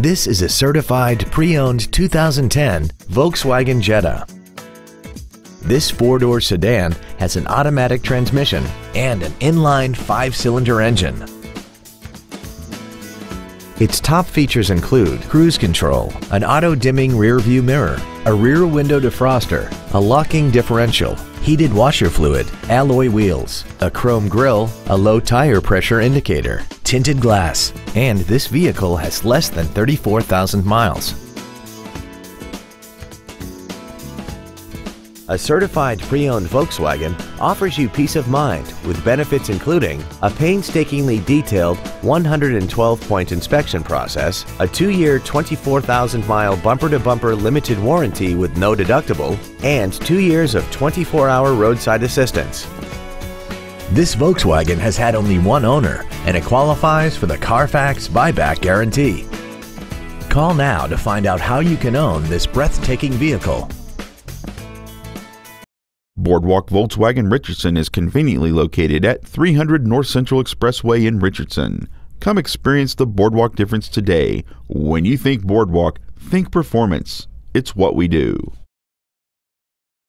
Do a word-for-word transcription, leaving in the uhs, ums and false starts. This is a certified pre-owned two thousand ten Volkswagen Jetta. This four-door sedan has an automatic transmission and an inline five-cylinder engine. Its top features include cruise control, an auto-dimming rear-view mirror, a rear window defroster, a locking differential, heated washer fluid, alloy wheels, a chrome grille, a low tire pressure indicator, tinted glass, and this vehicle has less than thirty-four thousand miles. A certified pre-owned Volkswagen offers you peace of mind with benefits including a painstakingly detailed one hundred twelve point inspection process, a two-year twenty-four thousand mile bumper-to-bumper limited warranty with no deductible, and two years of twenty-four hour roadside assistance. This Volkswagen has had only one owner and it qualifies for the Carfax buyback guarantee. Call now to find out how you can own this breathtaking vehicle. Boardwalk Volkswagen Richardson is conveniently located at three hundred North Central Expressway in Richardson. Come experience the Boardwalk difference today. When you think Boardwalk, think performance. It's what we do.